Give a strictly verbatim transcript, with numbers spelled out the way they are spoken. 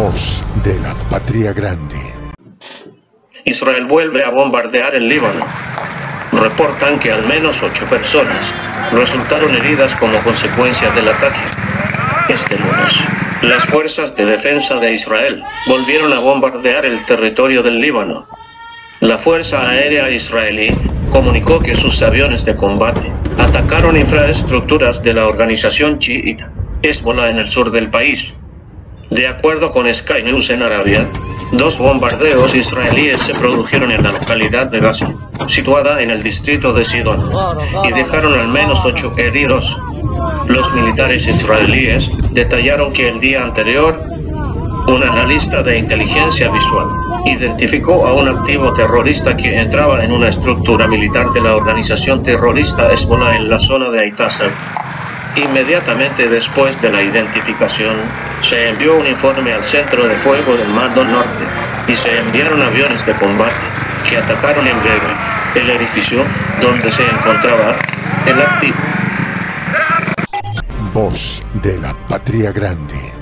voz de la patria grande. Israel vuelve a bombardear el Líbano. Reportan que al menos ocho personas resultaron heridas como consecuencia del ataque. Este lunes, las fuerzas de defensa de Israel volvieron a bombardear el territorio del Líbano. La Fuerza Aérea Israelí comunicó que sus aviones de combate atacaron infraestructuras de la organización chiita Hezbollah en el sur del país. De acuerdo con Sky News en Arabia, dos bombardeos israelíes se produjeron en la localidad de Gaza, situada en el distrito de Sidón, y dejaron al menos ocho heridos. Los militares israelíes detallaron que el día anterior, un analista de inteligencia visual identificó a un activo terrorista que entraba en una estructura militar de la organización terrorista Hezbollah en la zona de Aitaser. Inmediatamente después de la identificación, se envió un informe al centro de fuego del Mar del Norte y se enviaron aviones de combate que atacaron en breve el edificio donde se encontraba el activo. Voz de la patria grande.